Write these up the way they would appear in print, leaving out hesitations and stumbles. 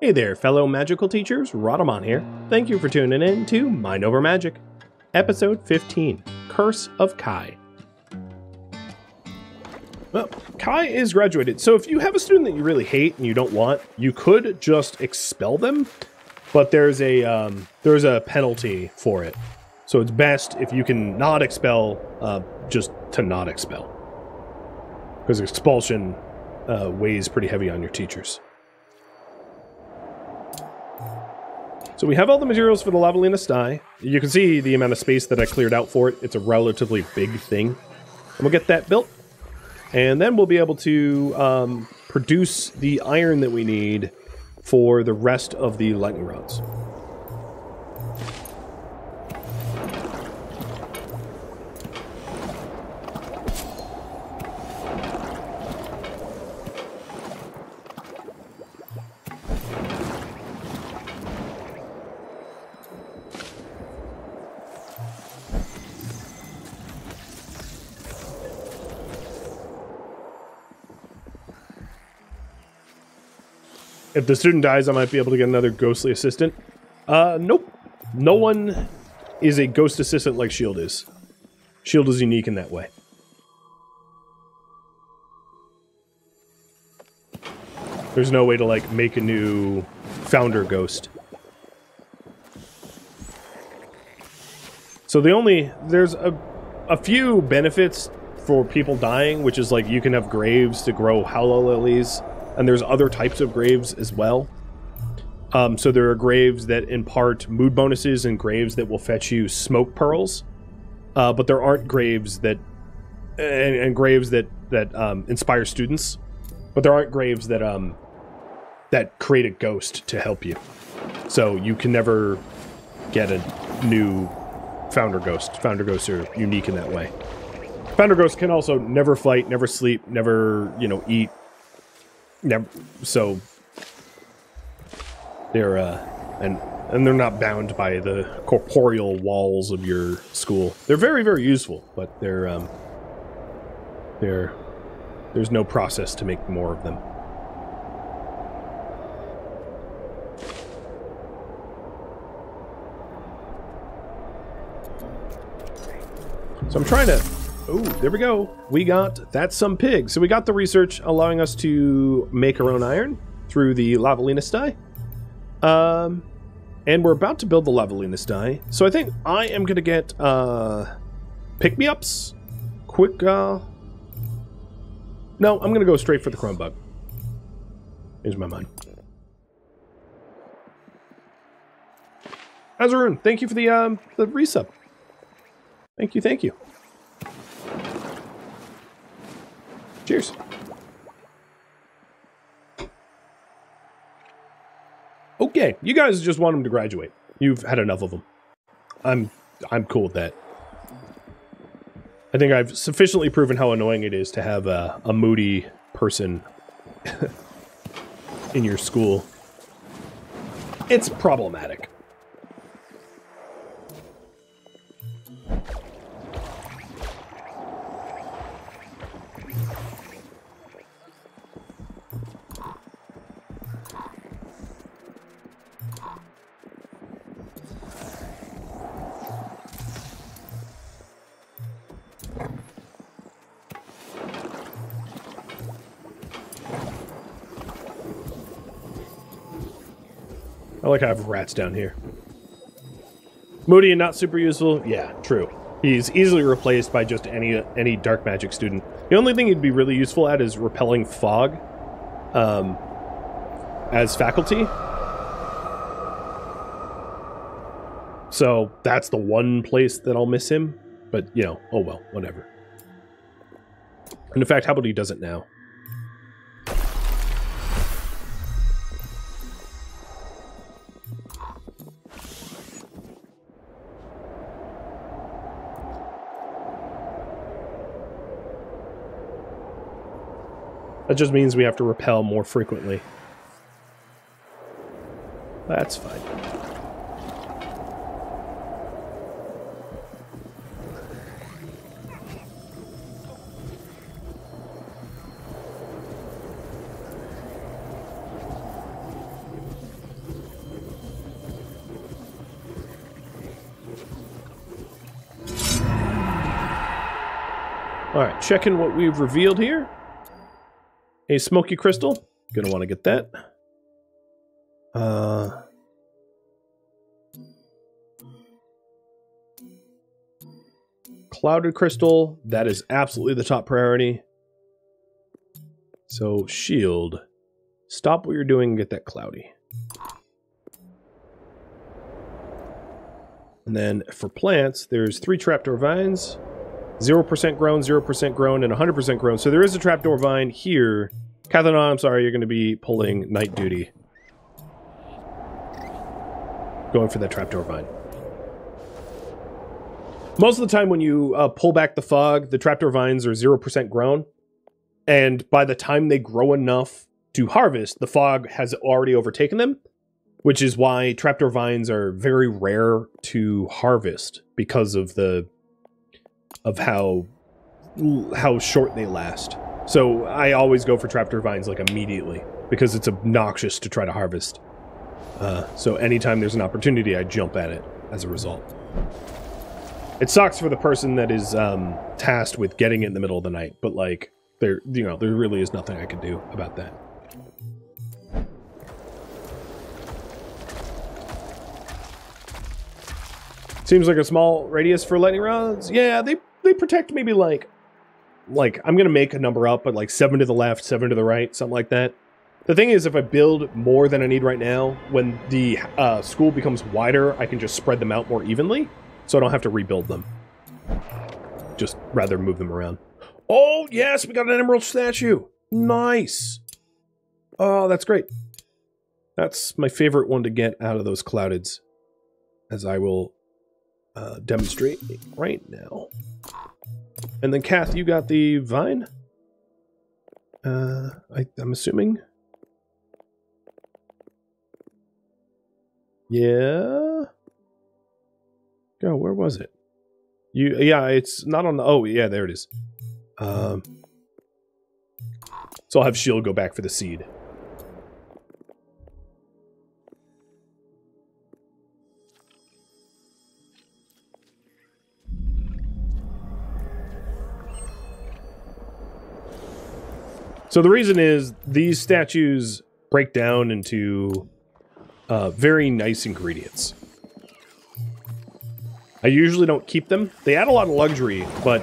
Hey there, fellow magical teachers, Rhadamant here. Thank you for tuning in to Mind Over Magic, Episode 15, Curse of Qai. Well, Qai is graduated, so if you have a student that you really hate and you don't want, you could just expel them, but there's a penalty for it. So it's best if you can not expel, just to not expel. Because expulsion weighs pretty heavy on your teachers. So we have all the materials for the Lavalina Sty. You can see the amount of space that I cleared out for it. It's a relatively big thing. And we'll get that built. And then we'll be able to produce the iron that we need for the rest of the lightning rods. If the student dies, I might be able to get another ghostly assistant. Nope. No one is a ghost assistant like Shield is. Shield is unique in that way. There's no way to, like, make a new founder ghost. So the only... There's a few benefits for people dying, which is, like, you can have graves to grow hallow lilies. And there's other types of graves as well. So there are graves that impart mood bonuses and graves that will fetch you smoke pearls. But there aren't graves that... And graves that inspire students. But there aren't graves that create a ghost to help you. So you can never get a new founder ghost. Founder ghosts are unique in that way. Founder ghosts can also never fight, never sleep, never, you know, eat. Never, so they're and they're not bound by the corporeal walls of your school. They're very, very useful, but there's no process to make more of them. So I'm trying to. Oh, there we go. We got, that's some pig. So we got the research allowing us to make our own iron through the Lavalina Sty. And we're about to build the Lavalina Sty. So I think I am going to get pick-me-ups. Quick, no, I'm going to go straight for the Chromebug. Here's my mind. Azarun, thank you for the resub. Thank you, thank you. Cheers. Okay, you guys just want them to graduate. You've had enough of them. I'm cool with that. I think I've sufficiently proven how annoying it is to have a moody person in your school. It's problematic. I like how I have rats down here. Moody and not super useful? Yeah, true. He's easily replaced by just any dark magic student. The only thing he'd be really useful at is repelling fog as faculty. So that's the one place that I'll miss him. But, you know, oh well, whatever. And in fact, how about he does it now? That just means we have to repel more frequently. That's fine. Alright, checking what we've revealed here. A smoky crystal. Gonna want to get that. Clouded crystal. That is absolutely the top priority. So, shield. Stop what you're doing and get that cloudy. And then for plants, there's 3 trapdoor vines. 0% grown, 0% grown, and 100% grown. So there is a trapdoor vine here. Kethanon, I'm sorry, you're going to be pulling night duty. Going for that trapdoor vine. Most of the time when you pull back the fog, the trapdoor vines are 0% grown. And by the time they grow enough to harvest, the fog has already overtaken them. Which is why trapdoor vines are very rare to harvest because of the... of how short they last. So I always go for trapdoor vines like immediately because it's obnoxious to try to harvest. So anytime there's an opportunity, I jump at it as a result. It sucks for the person that is tasked with getting it in the middle of the night, but like there, you know, there really is nothing I can do about that. Seems like a small radius for lightning rods. Yeah, they protect maybe like I'm gonna make a number up, but like 7 to the left, 7 to the right, something like that. The thing is, if I build more than I need right now, when the school becomes wider, I can just spread them out more evenly, so I don't have to rebuild them. Just rather move them around. Oh yes, we got an emerald statue. Nice. Oh, that's great. That's my favorite one to get out of those cloudeds, as I will. Demonstrate right now. And then Kath, you got the vine? I'm assuming. Yeah. Go, where was it? Yeah, it's not on the, oh yeah, there it is. So I'll have Shield go back for the seed. So the reason is these statues break down into very nice ingredients. I usually don't keep them. They add a lot of luxury, but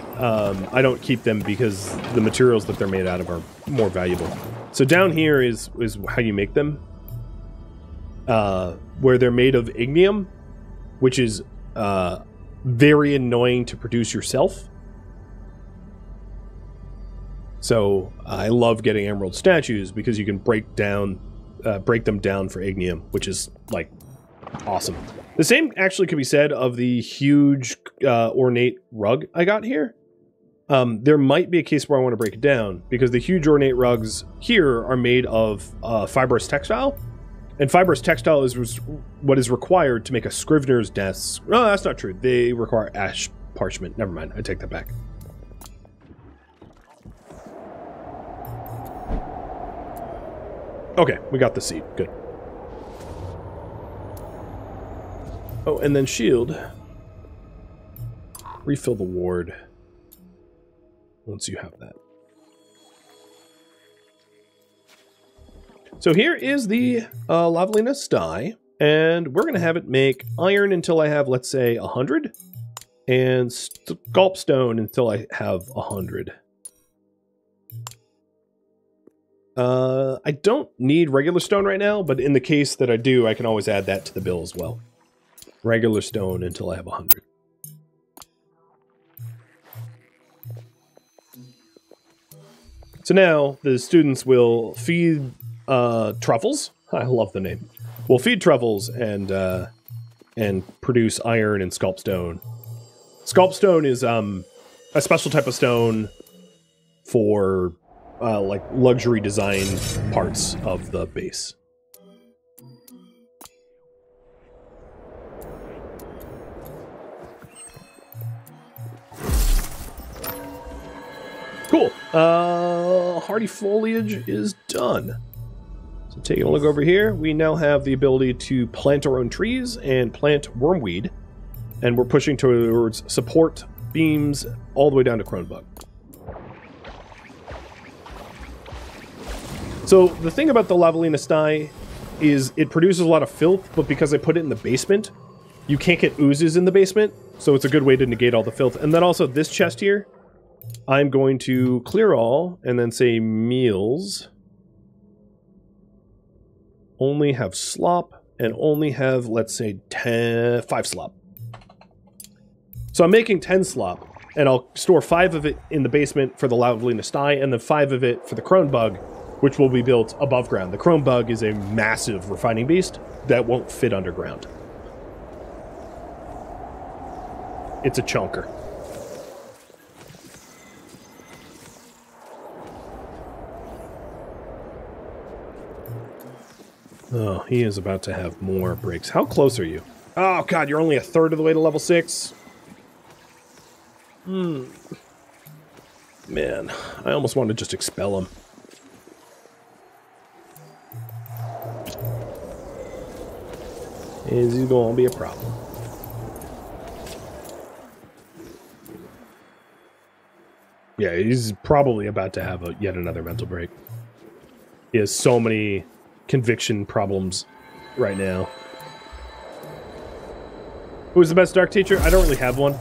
I don't keep them because the materials that they're made out of are more valuable. So down here is how you make them. Where they're made of Ignium, which is very annoying to produce yourself. So I love getting emerald statues because you can break them down for Ignium, which is like awesome. The same actually could be said of the huge ornate rug I got here. There might be a case where I want to break it down because the huge ornate rugs here are made of fibrous textile, and fibrous textile is what is required to make a scrivener's desk. Oh, that's not true. They require ash parchment. Never mind. I take that back. Okay, we got the seed. Good. Oh, and then shield. Refill the ward. Once you have that. So here is the Lavalina Sty, and we're going to have it make iron until I have, let's say, 100. And sculpt stone until I have 100. I don't need regular stone right now, but in the case that I do, I can always add that to the bill as well. Regular stone until I have 100. So now the students will feed truffles. I love the name. Will feed truffles and produce iron and sculpt stone. Sculpt stone is a special type of stone for like luxury design parts of the base. Cool. Hardy foliage is done. So taking a look over here, we now have the ability to plant our own trees and plant wormweed, and we're pushing towards support beams all the way down to Chromebug. So the thing about the Lavalina Sty is it produces a lot of filth, but because I put it in the basement, you can't get oozes in the basement, so it's a good way to negate all the filth. And then also this chest here, I'm going to clear all and then say meals. Only have slop and only have, let's say, 5 slop. So I'm making 10 slop and I'll store 5 of it in the basement for the Lavalina Sty and then 5 of it for the Chromebug, which will be built above ground. The Chromebug is a massive refining beast that won't fit underground. It's a chunker. Oh, he is about to have more bricks. How close are you? Oh god, you're only a third of the way to level 6. Hmm. Man, I almost want to just expel him. Is he gonna be a problem? Yeah, he's probably about to have yet another mental break. He has so many conviction problems right now. Who's the best dark teacher? I don't really have one.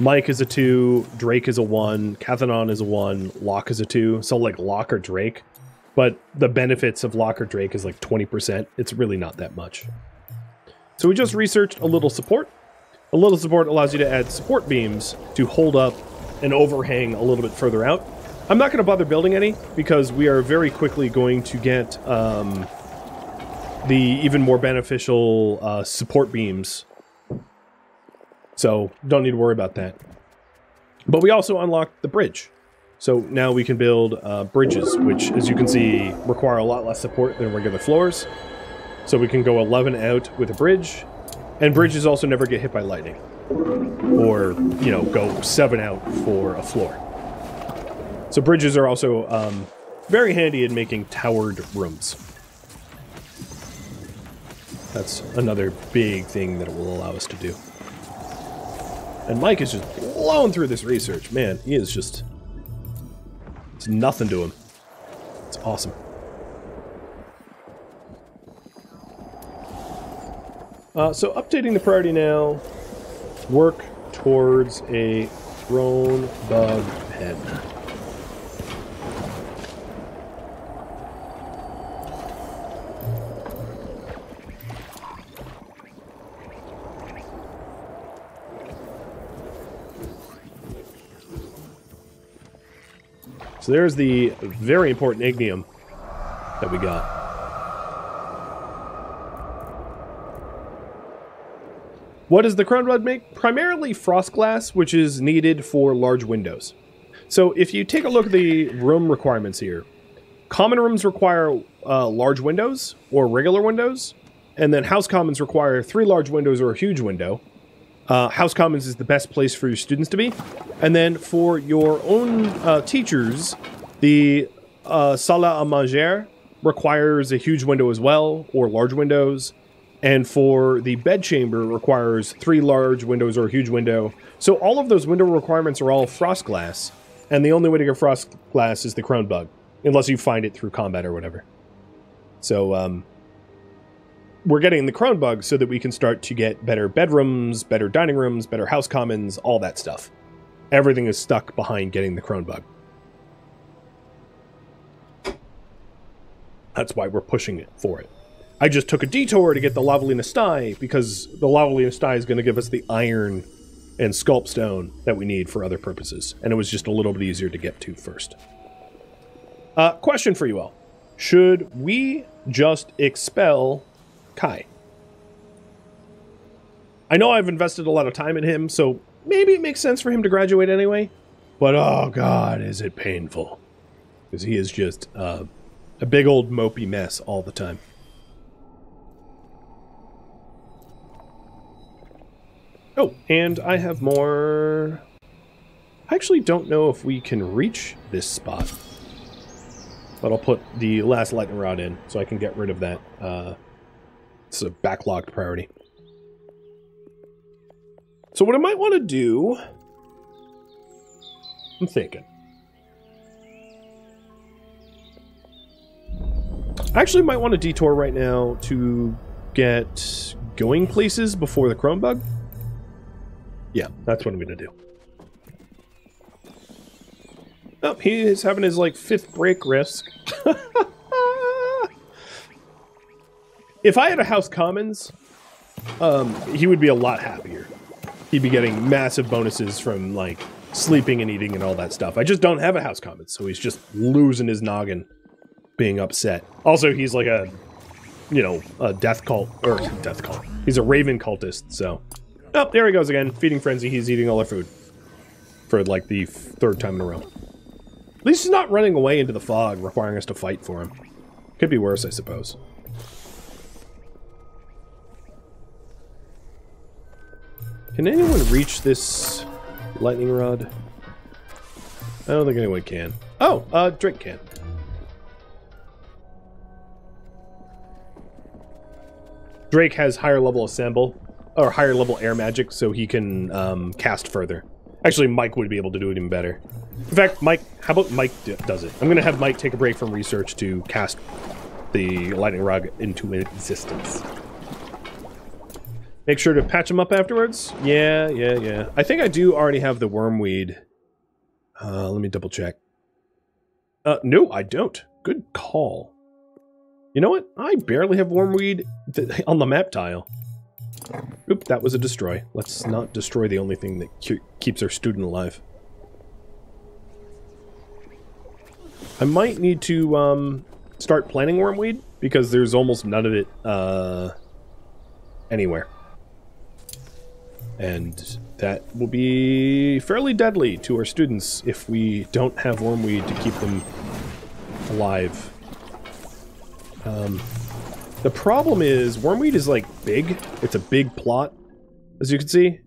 Mike is a 2, Drake is a 1, Cathadon is a 1, Locke is a 2. So like Locke or Drake, but the benefits of Locke or Drake is like 20%. It's really not that much. So we just researched a little support. A little support allows you to add support beams to hold up an overhang a little bit further out. I'm not going to bother building any because we are very quickly going to get the even more beneficial support beams. So don't need to worry about that. But we also unlocked the bridge. So now we can build bridges, which, as you can see, require a lot less support than regular floors. So we can go 11 out with a bridge. And bridges also never get hit by lightning. Or, you know, go 7 out for a floor. So bridges are also very handy in making towered rooms. That's another big thing that it will allow us to do. And Mike is just blowing through this research. Man, he is just... it's nothing to him. It's awesome. So updating the priority now. Work towards a Chromebug pen. So there's the very important Ignium that we got. What does the Chromebug make? Primarily frost glass, which is needed for large windows. So if you take a look at the room requirements here, common rooms require large windows or regular windows, and then house commons require 3 large windows or a huge window. House Commons is the best place for your students to be. And then for your own teachers, the salle à manger requires a huge window as well, or large windows. And for the bed chamber requires 3 large windows or a huge window. So all of those window requirements are all frost glass. And the only way to get frost glass is the Chromebug, unless you find it through combat or whatever. So, we're getting the Chromebug so that we can start to get better bedrooms, better dining rooms, better house commons, all that stuff. Everything is stuck behind getting the Chromebug. That's why we're pushing it for it. I just took a detour to get the Lavalina Sty because the Lavalina Sty is going to give us the iron and sculpt stone that we need for other purposes. And it was just a little bit easier to get to first. Question for you all. Should we just expel Qai? I know I've invested a lot of time in him, so maybe it makes sense for him to graduate anyway. But oh god, is it painful. Because he is just a big old mopey mess all the time. Oh, and I have more... I actually don't know if we can reach this spot. But I'll put the last lightning rod in so I can get rid of that... it's a backlogged priority. So what I might want to do... I'm thinking. I actually might want to detour right now to get going places before the Chromebug. Yeah, that's what I'm going to do. Oh, he is having his, like, 5th break risk. If I had a House Commons, he would be a lot happier. He'd be getting massive bonuses from, like, sleeping and eating and all that stuff. I just don't have a House Commons, so he's just losing his noggin, being upset. Also, he's like a, you know, a death cult, or death cult. He's a raven cultist, so. Oh, there he goes again. Feeding frenzy, he's eating all our food. For, like, the 3rd time in a row. At least he's not running away into the fog, requiring us to fight for him. Could be worse, I suppose. Can anyone reach this lightning rod? I don't think anyone can. Oh, Drake can. Drake has higher level assemble, or higher level air magic, so he can cast further. Actually, Mike would be able to do it even better. In fact, Mike, how about Mike does it? I'm going to have Mike take a break from research to cast the lightning rod into existence. Make sure to patch him up afterwards. Yeah. I think I do already have the wormweed. Let me double check. No, I don't. Good call. You know what? I barely have wormweed on the map tile. Oop, that was a destroy. Let's not destroy the only thing that keeps our student alive. I might need to start planting wormweed, because there's almost none of it anywhere. And that will be fairly deadly to our students if we don't have wormweed to keep them alive. The problem is, wormweed is, like, big. It's a big plot, as you can see.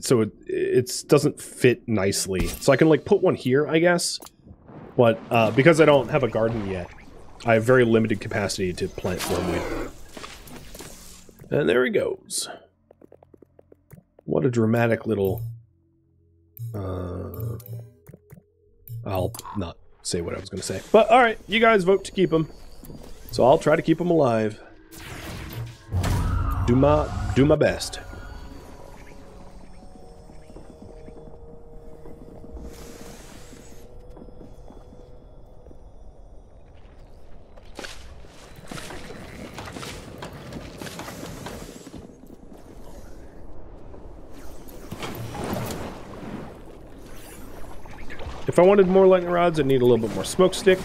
So it doesn't fit nicely. So I can, like, put one here, I guess. But because I don't have a garden yet, I have very limited capacity to plant wormweed. And there he goes. What a dramatic little... I'll not say what I was going to say. But, alright, you guys vote to keep him. So I'll try to keep him alive. Do my best. If I wanted more lightning rods, I'd need a little bit more smoke stick.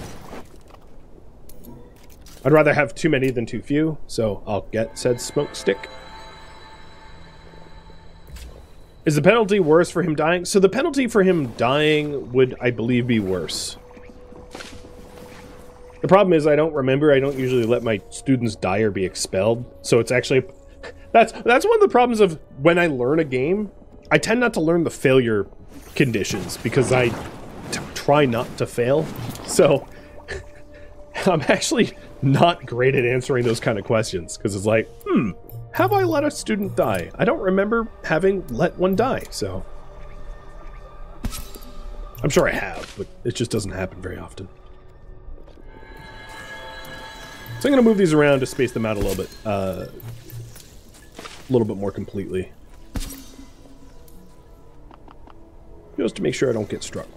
I'd rather have too many than too few, so I'll get said smoke stick. Is the penalty worse for him dying? So the penalty for him dying would, I believe, be worse. The problem is I don't remember. I don't usually let my students die or be expelled. So it's actually... That's one of the problems of when I learn a game. I tend not to learn the failure conditions because I try not to fail. So I'm actually... not great at answering those kind of questions, because it's like, have I let a student die? I don't remember having let one die, so. I'm sure I have, but it just doesn't happen very often. So I'm going to move these around to space them out a little bit more completely. Just to make sure I don't get struck.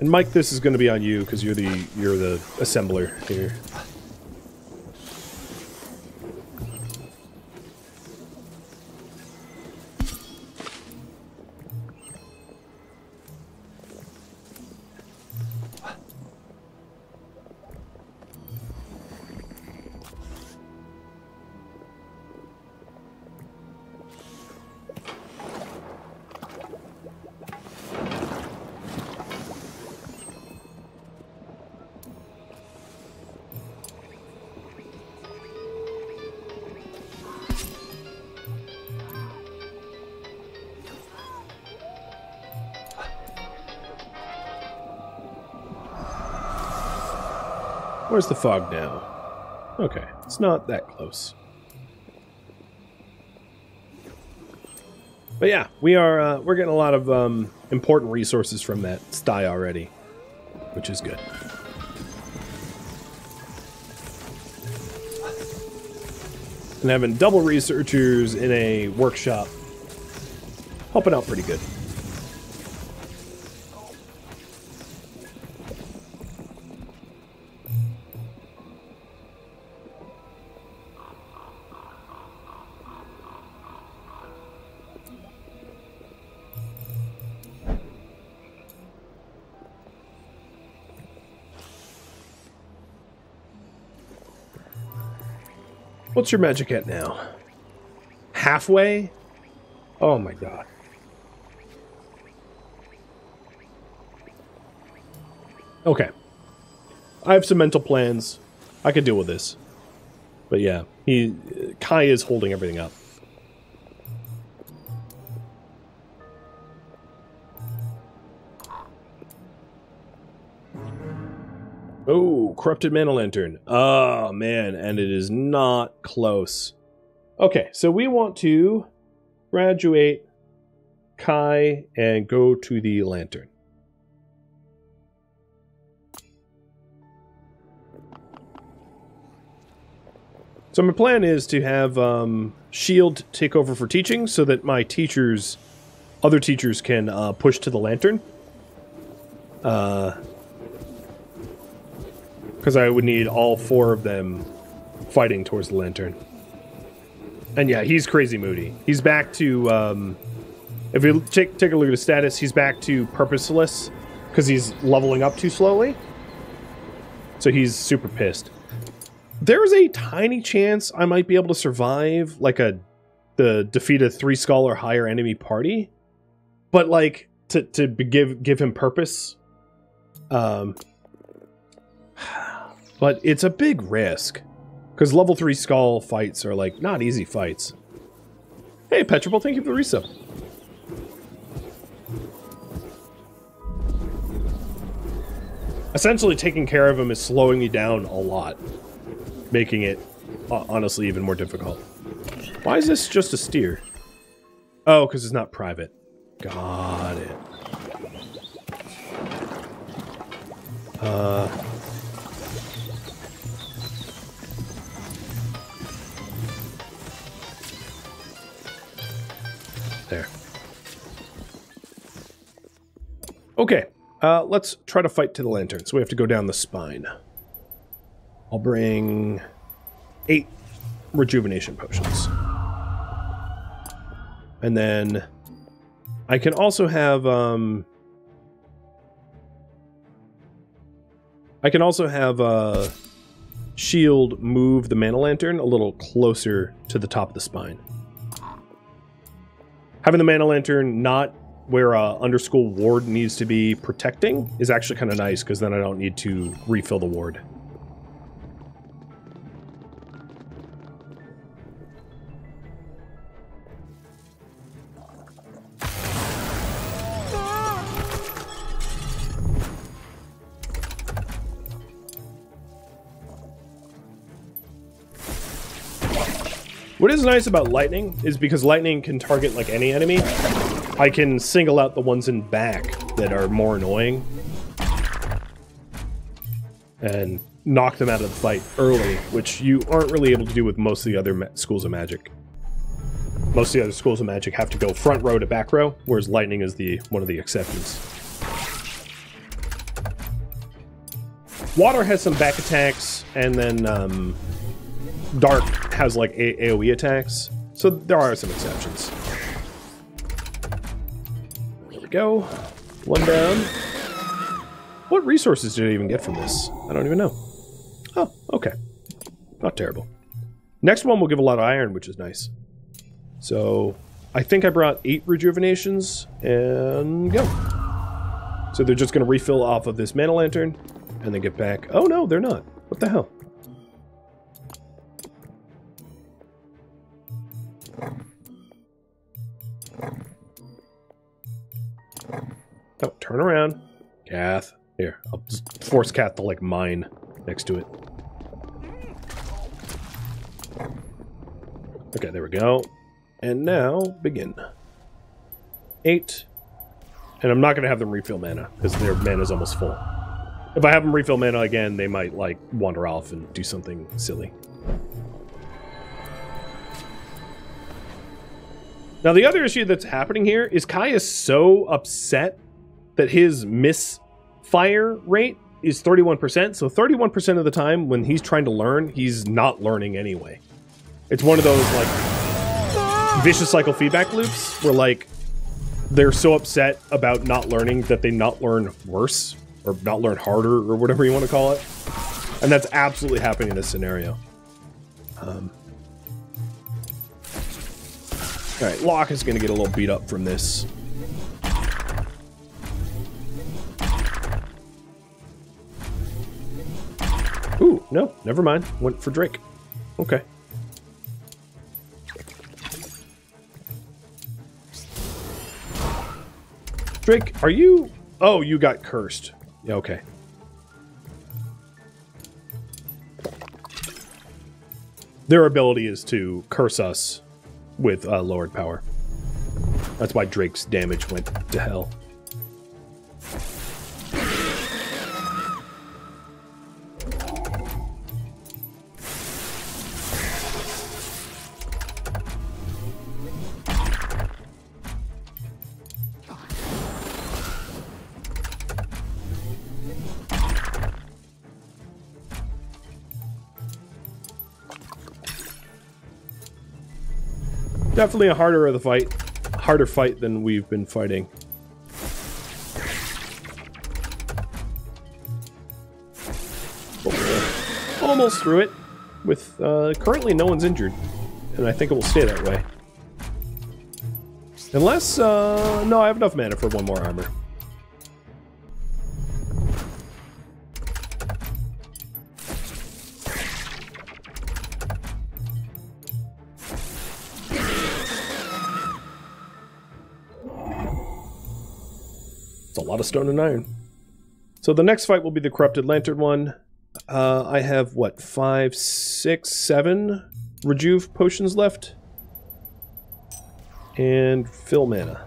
And Mike, this is going to be on you, because you're the assembler here. Where's the fog now? Okay, it's not that close. But yeah, we are we're getting a lot of important resources from that sty already, which is good. and having double researchers in a workshop helping out pretty good. What's your magic at now? Halfway? Oh my god. Okay. I have some mental plans. I could deal with this. But yeah, Qai is holding everything up. Oh, corrupted mana lantern. Oh, man, and it is not close. Okay, so we want to graduate Qai and go to the lantern. So my plan is to have Shield take over for teaching so that my teachers, other teachers, can push to the lantern. Because I would need all four of them fighting towards the lantern. And yeah, he's crazy moody. He's back to, if you take a look at his status, he's back to purposeless because he's leveling up too slowly. So he's super pissed. There's a tiny chance I might be able to survive, like, defeat a 3-skull or higher enemy party. But, like, to give him purpose, but it's a big risk, because level 3 skull fights are, like, not easy fights. Hey, Petripal, thank you for the resub. Essentially, taking care of him is slowing me down a lot, making it, honestly, even more difficult. Why is this just a steer? Oh, because it's not private. Got it. There. Okay, let's try to fight to the lantern. So we have to go down the spine. I'll bring 8 rejuvenation potions. And then I can also have, Shield move the mana lantern a little closer to the top of the spine. Having the mana lantern not where underschool ward needs to be protecting is actually kind of nice, because then I don't need to refill the ward. What is nice about lightning is because lightning can target, like, any enemy, I can single out the ones in back that are more annoying and knock them out of the fight early, which you aren't really able to do with most of the other schools of magic. Most of the other schools of magic have to go front row to back row, whereas lightning is one of the exceptions. Water has some back attacks, and then Dark has, like, AoE attacks, so there are some exceptions. There we go. One down. What resources did I even get from this? I don't even know. Oh, okay. Not terrible. Next one will give a lot of iron, which is nice. So, I think I brought 8 rejuvenations, and go. So they're just going to refill off of this mana lantern, and then get back. Oh no, they're not. What the hell? Oh, turn around. Kath. Here, I'll just force Kath to, like, mine next to it. Okay, there we go. And now, begin. 8. And I'm not going to have them refill mana, because their mana's almost full. If I have them refill mana again, they might, like, wander off and do something silly. Now, the other issue that's happening here is Qai is so upset that his misfire rate is 31%. So 31% of the time when he's trying to learn, he's not learning anyway. It's one of those, like, vicious cycle feedback loops where, like, they're so upset about not learning that they not learn worse or not learn harder or whatever you want to call it. And that's absolutely happening in this scenario. All right, Locke is going to get a little beat up from this. Ooh, no, never mind. Went for Drake. Okay. Drake, are you... Oh, you got cursed. Yeah, okay. Their ability is to curse us with lowered power. That's why Drake's damage went to hell. Definitely a harder fight than we've been fighting. Almost through it. With currently no one's injured, and I think it will stay that way. Unless no, I have enough mana for one more armor. A lot of stone and iron. So the next fight will be the Corrupted Lantern one. I have, what, 5, 6, 7 Rejuve potions left. And fill mana.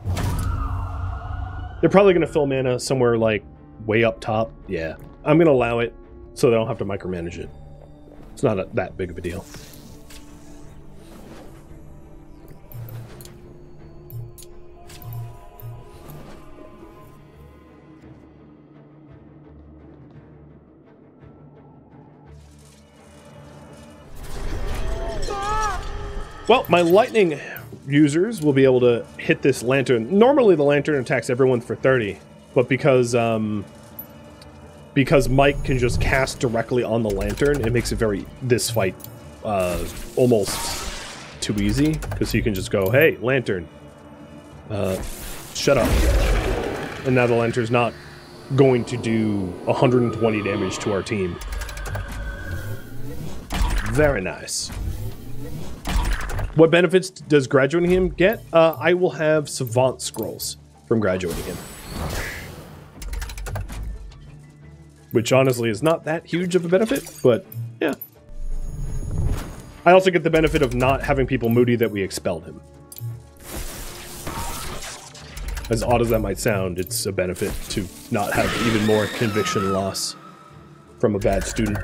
They're probably going to fill mana somewhere, like, way up top. Yeah. I'm going to allow it so they don't have to micromanage it. It's not that big of a deal. Well, my lightning users will be able to hit this lantern. Normally, the lantern attacks everyone for 30, but because Mike can just cast directly on the lantern, it makes it this fight almost too easy because you can just go, "Hey, lantern, shut up," and now the lantern's not going to do 120 damage to our team. Very nice. What benefits does graduating him get? I will have Savant Scrolls from graduating him. Which honestly is not that huge of a benefit, but yeah. I also get the benefit of not having people moody that we expelled him. As odd as that might sound, it's a benefit to not have even more conviction loss from a bad student.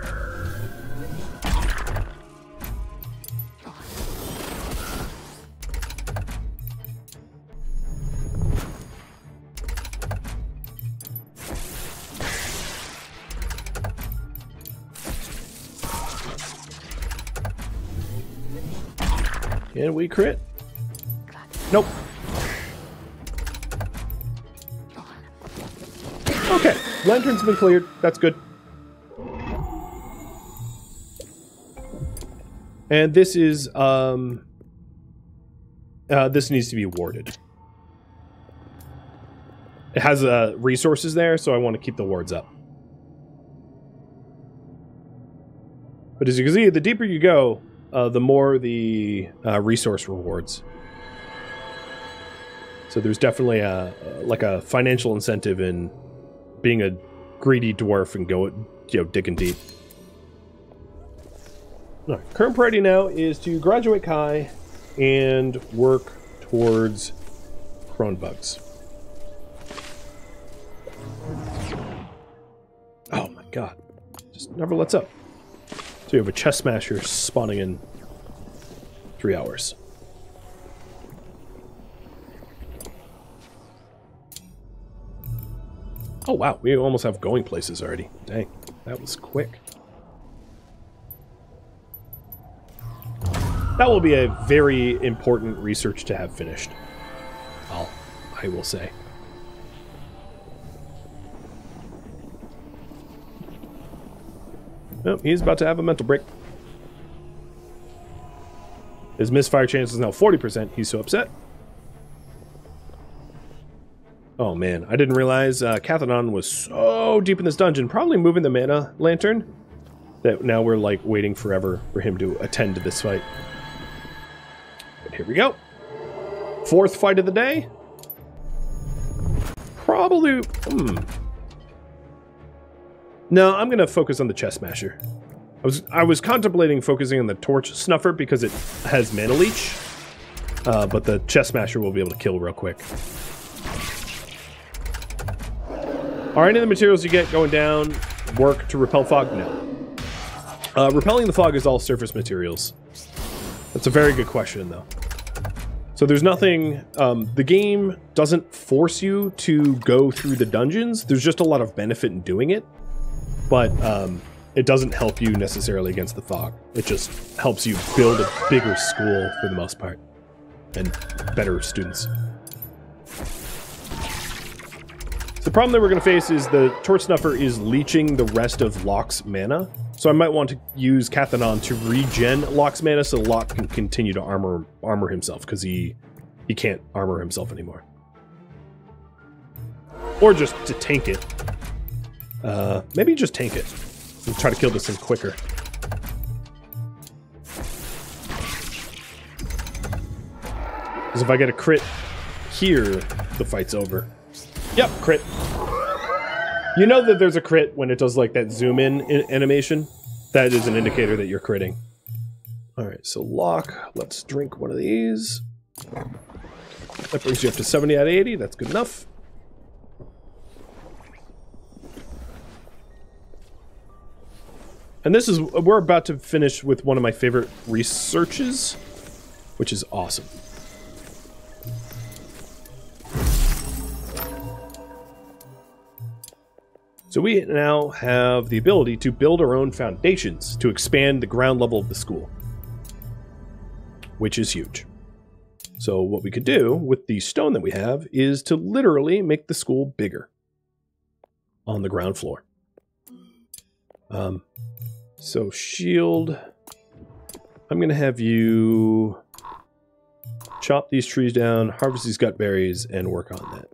And we crit. Nope. Okay, lantern's been cleared. That's good. And this is, this needs to be warded. It has resources there, so I want to keep the wards up. But as you can see, the deeper you go, the more the resource rewards. So there's definitely a financial incentive in being a greedy dwarf and digging deep. All right, current priority now is to graduate Qai and work towards Chromebugs. Oh my god, just never lets up. So you have a chest smasher spawning in 3 hours. Oh wow, we almost have going places already. Dang, that was quick. That will be a very important research to have finished. I will say. Oh, he's about to have a mental break. His misfire chance is now 40%. He's so upset. Oh man, I didn't realize Cathadon was so deep in this dungeon. Probably moving the mana lantern. That now we're like waiting forever for him to attend to this fight. Here we go. Fourth fight of the day. Probably... No, I'm going to focus on the chest masher. I was contemplating focusing on the torch snuffer because it has mana leech. But the chest masher will be able to kill real quick. Are any of the materials you get going down work to repel fog? No. Repelling the fog is all surface materials. That's a very good question, though. So there's nothing, the game doesn't force you to go through the dungeons. There's just a lot of benefit in doing it, but it doesn't help you necessarily against the fog. It just helps you build a bigger school for the most part and better students. So the problem that we're gonna face is the Torch Snuffer is leeching the rest of Locke's mana. So I might want to use Kethanon to regen Locke's mana so Locke can continue to armor himself, because he can't armor himself anymore. Or just to tank it. Maybe just tank it and try to kill this thing quicker. Because if I get a crit here, the fight's over. Yep, crit. You know that there's a crit when it does like that zoom in animation. That is an indicator that you're critting. Alright, so Locke, let's drink one of these. That brings you up to 70 out of 80, that's good enough. And we're about to finish with one of my favorite researches, which is awesome. So we now have the ability to build our own foundations to expand the ground level of the school, which is huge. So what we could do with the stone that we have is to literally make the school bigger on the ground floor. So shield, I'm going to have you chop these trees down, harvest these gut berries, and work on that.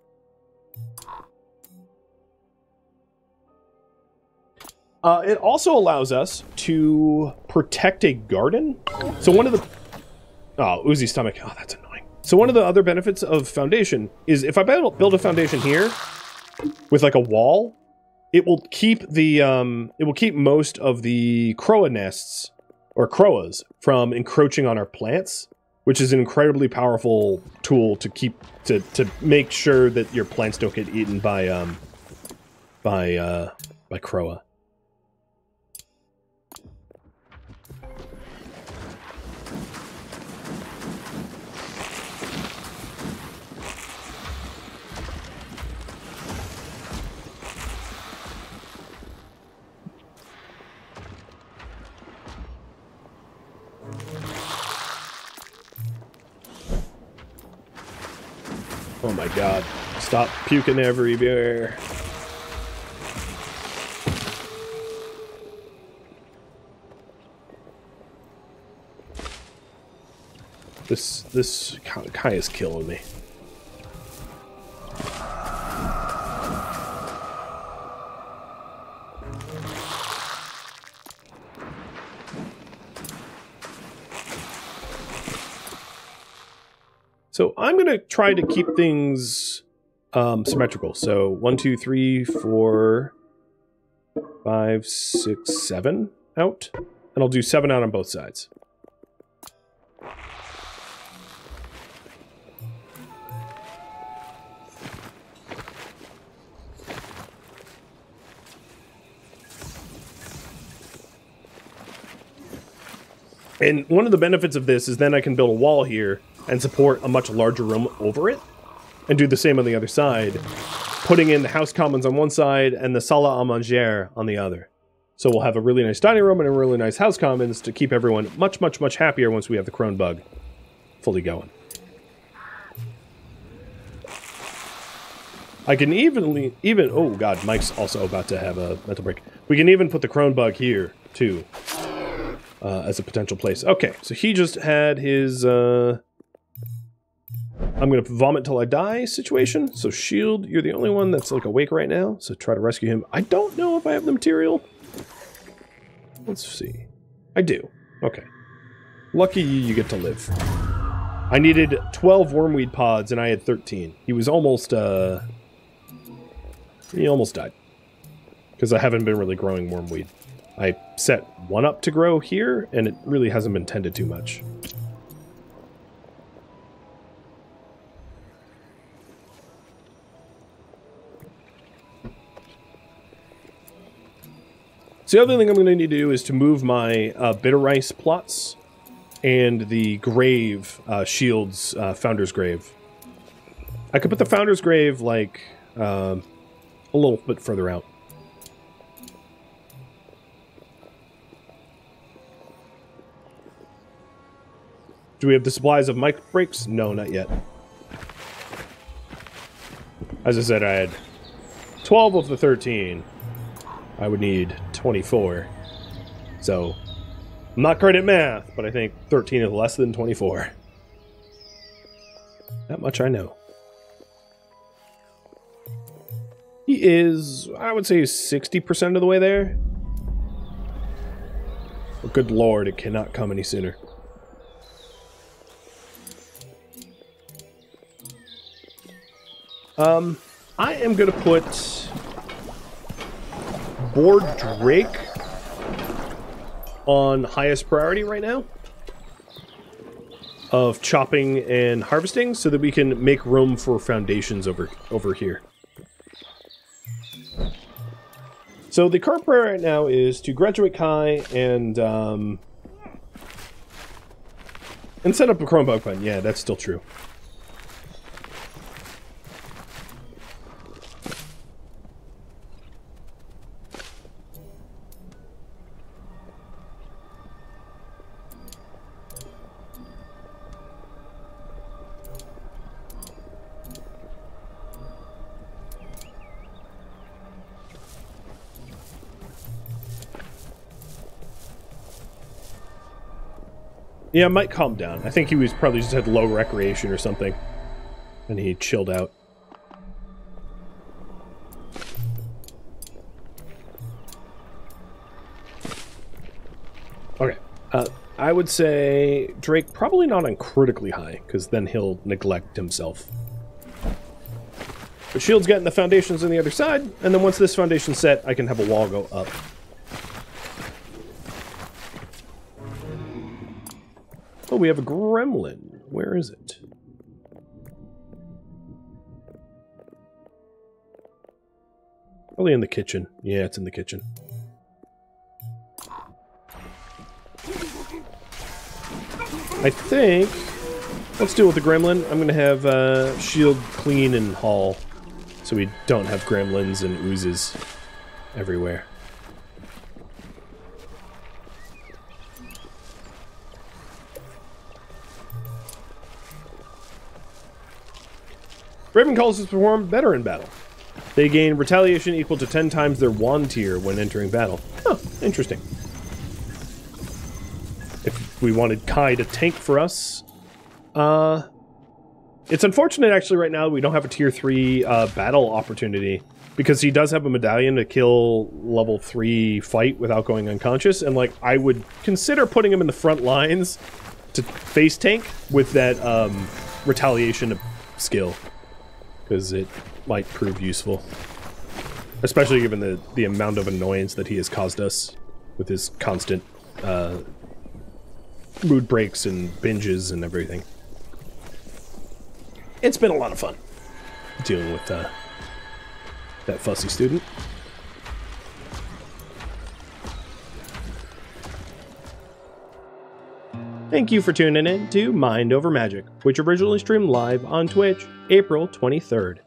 It also allows us to protect a garden. So one of the... Oh, oozy stomach. Oh, that's annoying. So one of the other benefits of foundation is if I build a foundation here with like a wall, it will keep the... it will keep most of the croa nests or croas from encroaching on our plants, which is an incredibly powerful tool to keep... to make sure that your plants don't get eaten by croa. Oh my god. Stop puking everywhere. This Qai is killing me. So I'm going to try to keep things symmetrical. So 1, 2, 3, 4, 5, 6, 7 out. And I'll do 7 out on both sides. And one of the benefits of this is then I can build a wall here and support a much larger room over it, and do the same on the other side, putting in the house commons on one side and the sala à manger on the other. So we'll have a really nice dining room and a really nice house commons to keep everyone much, much, much happier once we have the Chromebug fully going. I can even, oh god, Mike's also about to have a mental break. We can even put the Chromebug here, too, as a potential place. Okay, so he just had his, I'm gonna vomit till I die situation. So Shield, you're the only one that's like awake right now, so try to rescue him. I don't know if I have the material. Let's see. I do, okay. Lucky you get to live. I needed 12 wormweed pods and I had 13. He was almost, he almost died. Because I haven't been really growing wormweed. I set one up to grow here, and it really hasn't been tended too much. So the other thing I'm going to need to do is to move my bitter rice plots and the grave, Shield's founder's grave. I could put the founder's grave, like, a little bit further out. Do we have the supplies of mic breaks? No, not yet. As I said, I had 12 of the 13. I would need 24. So, I'm not great at math, but I think 13 is less than 24. That much I know. He is, I would say, 60% of the way there. But good lord, it cannot come any sooner. I am going to put Board Drake on highest priority right now of chopping and harvesting so that we can make room for foundations over here. So the current priority right now is to graduate Qai and set up a Chromebug pen. Yeah, that's still true. Yeah, Mike calmed down. I think he was probably just had low recreation or something. And he chilled out. Okay. I would say Drake probably not on critically high, because then he'll neglect himself. But Shield's getting the foundations on the other side, and then once this foundation's set, I can have a wall go up. Oh, we have a gremlin. Where is it? Probably in the kitchen. Yeah, it's in the kitchen. I think... Let's deal with the gremlin. I'm going to have Shield clean and haul, so we don't have gremlins and oozes everywhere. Raven calls is performed better in battle. They gain retaliation equal to 10 times their wand tier when entering battle. Oh, interesting. If we wanted Qai to tank for us. It's unfortunate, actually, right now we don't have a tier 3 battle opportunity, because he does have a medallion to kill level 3 fight without going unconscious, and, like, I would consider putting him in the front lines to face tank with that retaliation skill, because it might prove useful. Especially given the amount of annoyance that he has caused us with his constant mood breaks and binges and everything. It's been a lot of fun dealing with that fussy student. Thank you for tuning in to Mind Over Magic, which originally streamed live on Twitch April 23rd.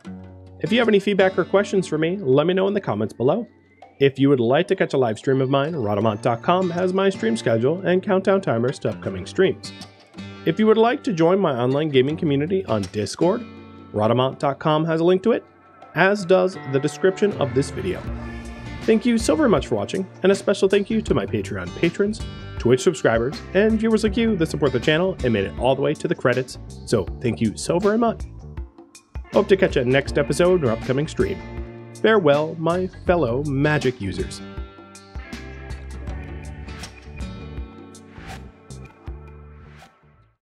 If you have any feedback or questions for me, let me know in the comments below. If you would like to catch a live stream of mine, Rhadamant.com has my stream schedule and countdown timers to upcoming streams. If you would like to join my online gaming community on Discord, Rhadamant.com has a link to it, as does the description of this video. Thank you so very much for watching, and a special thank you to my Patreon patrons, Twitch subscribers, and viewers like you that support the channel and made it all the way to the credits, so thank you so very much. Hope to catch you next episode or upcoming stream. Farewell, my fellow magic users.